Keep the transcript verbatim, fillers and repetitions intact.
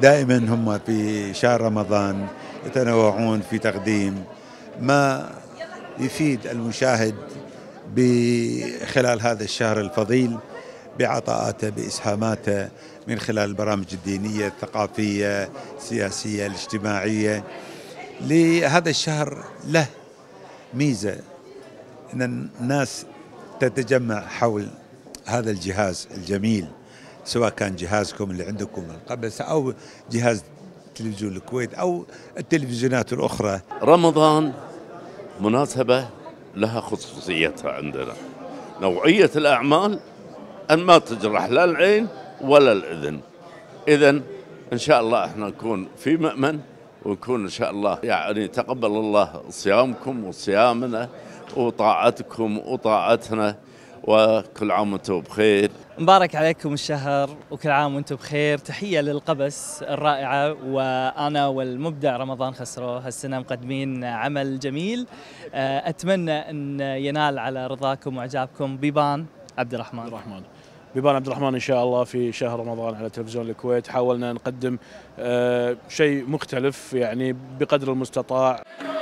دائما هم في شهر رمضان يتنوعون في تقديم ما يفيد المشاهد بخلال هذا الشهر الفضيل بعطاءاته بإسهاماته من خلال البرامج الدينية الثقافية السياسية الاجتماعية. لهذا الشهر له ميزة أن الناس تتجمع حول هذا الجهاز الجميل، سواء كان جهازكم اللي عندكم القبس أو جهاز تلفزيون الكويت أو التلفزيونات الأخرى. رمضان مناسبة لها خصوصيتها عندنا، نوعية الأعمال أن ما تجرح لا العين ولا الأذن. إذن إن شاء الله إحنا نكون في مأمن، ونكون إن شاء الله يعني تقبل الله صيامكم وصيامنا وطاعتكم وطاعتنا، وكل عام وانتم بخير. مبارك عليكم الشهر وكل عام وانتم بخير. تحية للقبس الرائعة، وأنا والمبدع رمضان خسرو هالسنة مقدمين عمل جميل، أتمنى أن ينال على رضاكم وإعجابكم. بيبان عبد الرحمن. عبد الرحمن. بيبان عبد الرحمن إن شاء الله في شهر رمضان على تلفزيون الكويت حاولنا نقدم شيء مختلف يعني بقدر المستطاع.